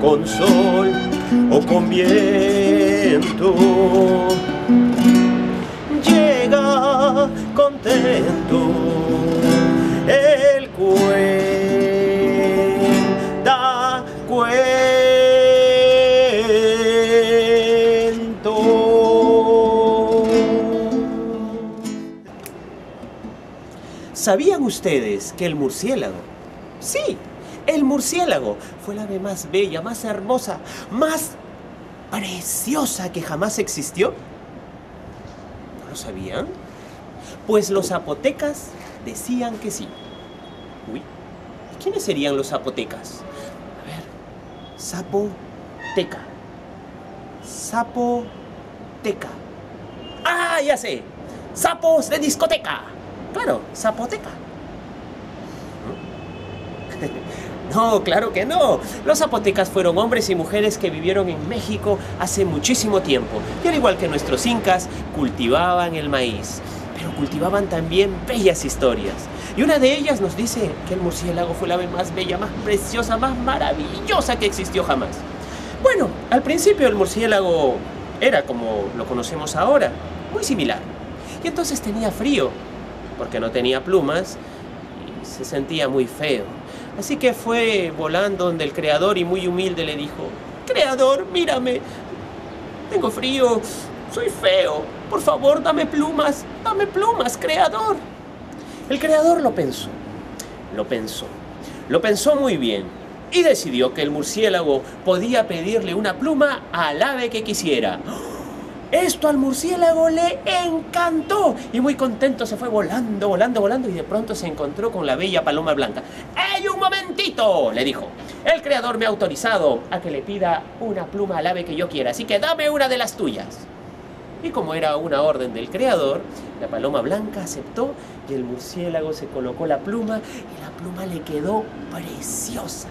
Con sol o con viento, llega contento el cuentacuentos. ¿Sabían ustedes que el murciélago? Sí. El murciélago fue el ave más bella, más hermosa, más preciosa que jamás existió. ¿No lo sabían? Pues los zapotecas decían que sí. Uy, ¿quiénes serían los zapotecas? A ver, zapoteca. Zapoteca. ¡Ah, ya sé! ¡Sapos de discoteca! Claro, zapoteca. No, claro que no. Los zapotecas fueron hombres y mujeres que vivieron en México hace muchísimo tiempo. Y al igual que nuestros incas, cultivaban el maíz. Pero cultivaban también bellas historias. Y una de ellas nos dice que el murciélago fue la ave más bella, más preciosa, más maravillosa que existió jamás. Bueno, al principio el murciélago era como lo conocemos ahora, muy similar. Y entonces tenía frío, porque no tenía plumas y se sentía muy feo. Así que fue volando donde el creador y muy humilde le dijo: Creador, mírame, tengo frío, soy feo, por favor dame plumas, creador. El creador lo pensó muy bien y decidió que el murciélago podía pedirle una pluma al ave que quisiera. Esto al murciélago le encantó y muy contento se fue volando, volando, volando y de pronto se encontró con la bella paloma blanca. ¡Ey, un momentito!, le dijo. El creador me ha autorizado a que le pida una pluma al ave que yo quiera, así que dame una de las tuyas. Y como era una orden del creador, la paloma blanca aceptó y el murciélago se colocó la pluma y la pluma le quedó preciosa.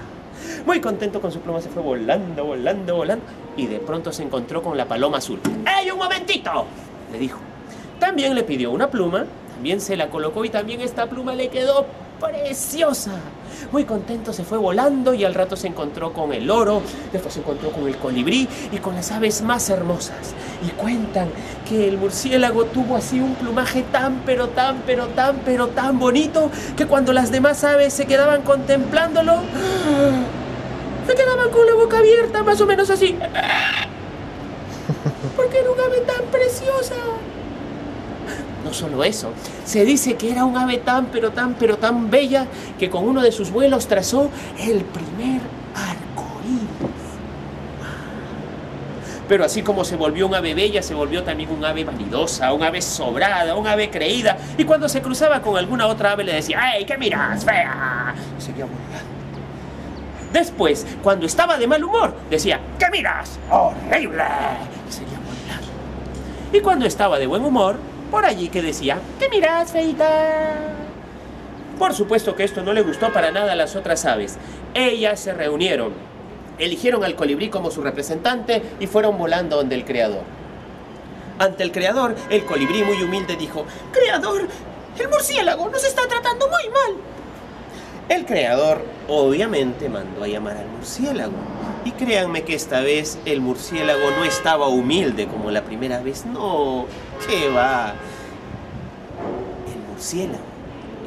Muy contento con su pluma se fue volando, volando, volando y de pronto se encontró con la paloma azul. ¡Ey, un momentito!, le dijo. También le pidió una pluma, también se la colocó y también esta pluma le quedó preciosa. Muy contento se fue volando y al rato se encontró con el loro, después se encontró con el colibrí y con las aves más hermosas. Y cuentan que el murciélago tuvo así un plumaje tan pero tan pero tan pero tan bonito que cuando las demás aves se quedaban contemplándolo, se quedaban con la boca abierta, más o menos así. Porque era una ave tan preciosa. No solo eso, se dice que era un ave tan, pero tan, pero tan bella que con uno de sus vuelos trazó el primer arcoíris. Pero así como se volvió un ave bella, se volvió también un ave vanidosa, un ave sobrada, un ave creída. Y cuando se cruzaba con alguna otra ave le decía: ¡Ey, qué miras, fea! Y seguía volando. Después, cuando estaba de mal humor, decía: ¡Qué miras, horrible! Y seguía volando. Y cuando estaba de buen humor, por allí que decía: ¿qué mirás, feita? Por supuesto que esto no le gustó para nada a las otras aves. Ellas se reunieron, eligieron al colibrí como su representante y fueron volando donde el creador. Ante el creador, el colibrí muy humilde dijo: Creador, el murciélago nos está tratando muy mal. El creador obviamente mandó a llamar al murciélago. Y créanme que esta vez el murciélago no estaba humilde como la primera vez. No, qué va. El murciélago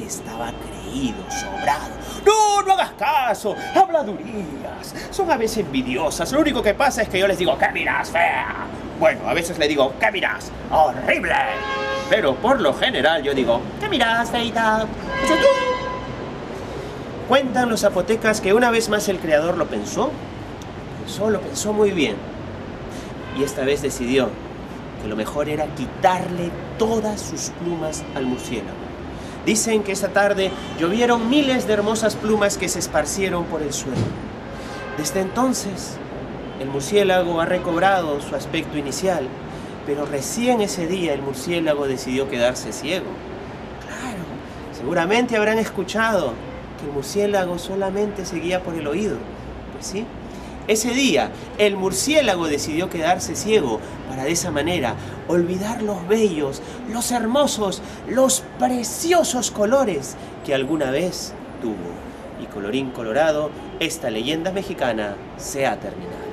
estaba creído, sobrado. ¡No, no hagas caso! ¡Habladurías! Son aves envidiosas. Lo único que pasa es que yo les digo: ¡qué miras, fea! Bueno, a veces le digo: ¡qué miras, horrible! Pero por lo general yo digo: ¡qué miras, feita! Cuentan los zapotecas que una vez más el creador lo pensó. Solo pensó muy bien y esta vez decidió que lo mejor era quitarle todas sus plumas al murciélago. Dicen que esa tarde llovieron miles de hermosas plumas que se esparcieron por el suelo. Desde entonces el murciélago ha recobrado su aspecto inicial, pero recién ese día el murciélago decidió quedarse ciego. Claro, seguramente habrán escuchado que el murciélago solamente se guía por el oído. Pues sí. Ese día, el murciélago decidió quedarse ciego para de esa manera olvidar los bellos, los hermosos, los preciosos colores que alguna vez tuvo. Y colorín colorado, esta leyenda mexicana se ha terminado.